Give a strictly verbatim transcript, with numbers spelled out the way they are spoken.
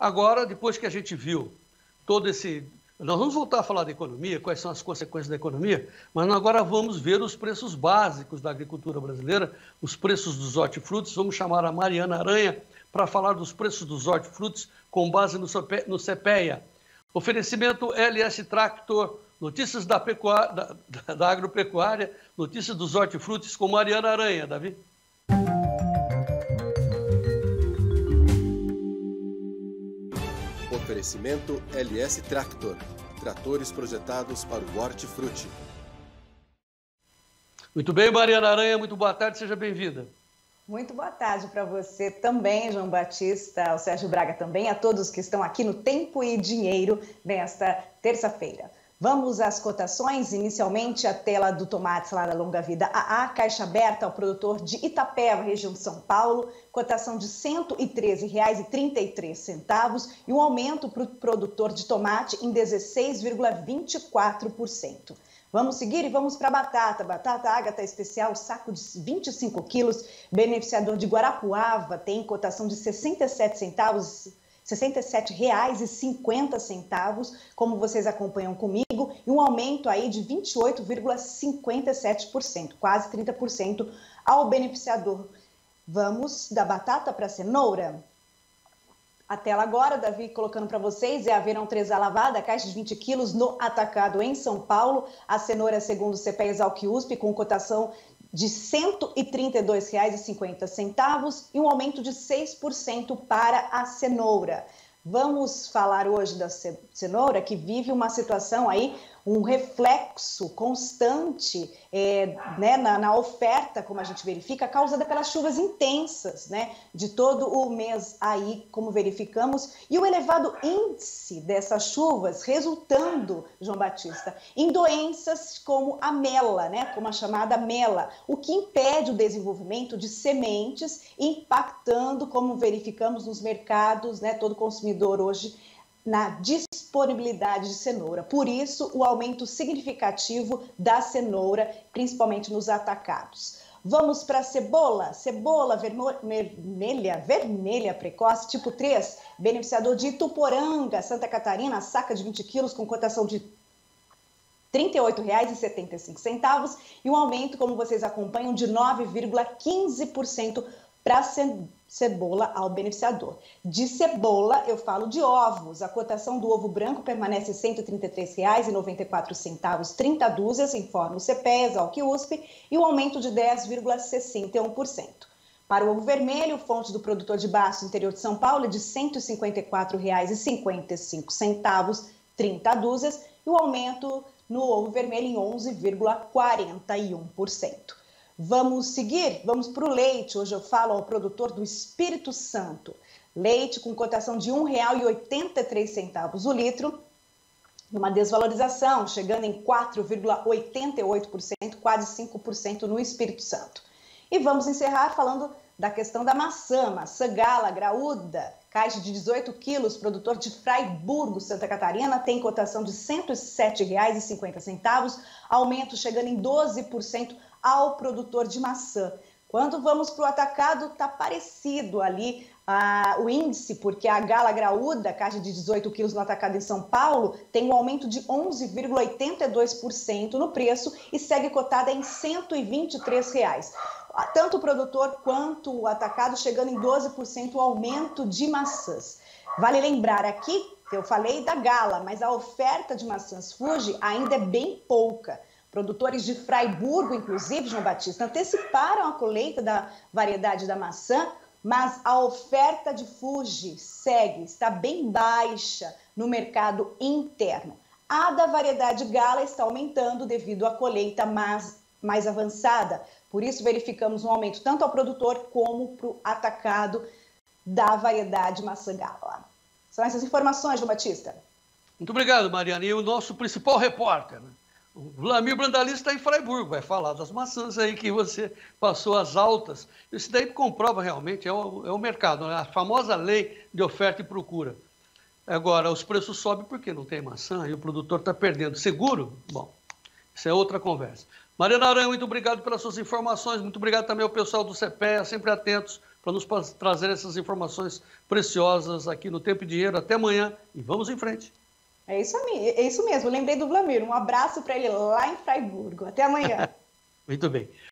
Agora, depois que a gente viu todo esse... Nós vamos voltar a falar da economia, quais são as consequências da economia, mas nós agora vamos ver os preços básicos da agricultura brasileira, os preços dos hortifrutos. Vamos chamar a Mariana Aranha para falar dos preços dos hortifrutos com base no CEPEA. Oferecimento L S Tractor, notícias da, pecuária, da, da, da agropecuária, notícias dos hortifrutos com Mariana Aranha. Davi? Oferecimento L S Tractor, tratores projetados para o hortifruti. Muito bem, Mariana Aranha, muito boa tarde, seja bem-vinda. Muito boa tarde para você também, João Batista, o Sérgio Braga também, a todos que estão aqui no Tempo e Dinheiro nesta terça-feira. Vamos às cotações, inicialmente a tela do tomate salada longa vida A A, caixa aberta ao produtor de Itapeva, região São Paulo, cotação de cento e treze reais e trinta e três centavos e um aumento para o produtor de tomate em dezesseis vírgula vinte e quatro por cento. Vamos seguir e vamos para a batata, batata ágata especial, saco de vinte e cinco quilos, beneficiador de Guarapuava, tem cotação de sessenta e sete centavos. sessenta e sete reais e cinquenta centavos, como vocês acompanham comigo, e um aumento aí de vinte e oito vírgula cinquenta e sete por cento, quase trinta por cento ao beneficiador. Vamos da batata para a cenoura. A tela agora, Davi, colocando para vocês, é a Verão três A lavada, caixa de vinte quilos no atacado em São Paulo. A cenoura, segundo o CEPEA/ESALQ-USP, com cotação de cento e trinta e dois reais e cinquenta centavos e um aumento de seis por cento para a cenoura. Vamos falar hoje da cenoura, que vive uma situação aí, um reflexo constante é, né, na, na oferta, como a gente verifica, causada pelas chuvas intensas, né, de todo o mês aí, como verificamos, e o elevado índice dessas chuvas resultando, João Batista, em doenças como a mela, né, como a chamada mela, o que impede o desenvolvimento de sementes, impactando, como verificamos nos mercados, né, todo consumidor hoje na disponibilidade de cenoura. Por isso, o aumento significativo da cenoura, principalmente nos atacados. Vamos para a cebola, cebola vermelha, vermelha precoce, tipo três, beneficiador de Ituporanga, Santa Catarina, saca de vinte quilos com cotação de trinta e oito reais e setenta e cinco centavos e um aumento, como vocês acompanham, de nove vírgula quinze por cento para cebola ao beneficiador. De cebola, eu falo de ovos. A cotação do ovo branco permanece cento e trinta e três reais e noventa e quatro centavos, trinta dúzias, informa o CEPEA/ESALQ-USP, e um aumento de dez vírgula sessenta e um por cento. Para o ovo vermelho, fonte do produtor de Baço, interior de São Paulo, é de cento e cinquenta e quatro reais e cinquenta e cinco centavos, trinta dúzias, e um aumento no ovo vermelho em onze vírgula quarenta e um por cento. Vamos seguir? Vamos para o leite. Hoje eu falo ao produtor do Espírito Santo. Leite com cotação de um real e oitenta e três centavos o litro, numa desvalorização, chegando em quatro vírgula oitenta e oito por cento, quase cinco por cento no Espírito Santo. E vamos encerrar falando da questão da maçã, maçã gala, graúda, caixa de dezoito quilos, produtor de Fraiburgo, Santa Catarina, tem cotação de cento e sete reais e cinquenta centavos, aumento chegando em doze por cento ao produtor de maçã. Quando vamos para o atacado, está parecido ali ah, o índice, porque a gala graúda, caixa de dezoito quilos no atacado em São Paulo, tem um aumento de onze vírgula oitenta e dois por cento no preço e segue cotada em cento e vinte e três reais. Tanto o produtor quanto o atacado chegando em doze por cento o aumento de maçãs. Vale lembrar aqui que eu falei da gala, mas a oferta de maçãs Fuji ainda é bem pouca. Produtores de Fraiburgo, inclusive, João Batista, anteciparam a colheita da variedade da maçã, mas a oferta de Fuji segue, está bem baixa no mercado interno. A da variedade Gala está aumentando devido à colheita mais, mais avançada. Por isso, verificamos um aumento tanto ao produtor como para o atacado da variedade maçã Gala. São essas informações, João Batista. Muito obrigado, Mariana. E o nosso principal repórter, né? O Vlamir Brandalista está em Fraiburgo, vai falar das maçãs aí que você passou as altas. Isso daí comprova realmente, é o, é o mercado, né? A famosa lei de oferta e procura. Agora, os preços sobem porque não tem maçã e o produtor está perdendo. Seguro? Bom, isso é outra conversa. Mariana Aranha, muito obrigado pelas suas informações, muito obrigado também ao pessoal do CEPEA, sempre atentos para nos trazer essas informações preciosas aqui no Tempo e Dinheiro. Até amanhã e vamos em frente. É isso, é isso mesmo, eu lembrei do Vlamir. Um abraço para ele lá em Fraiburgo. Até amanhã. Muito bem.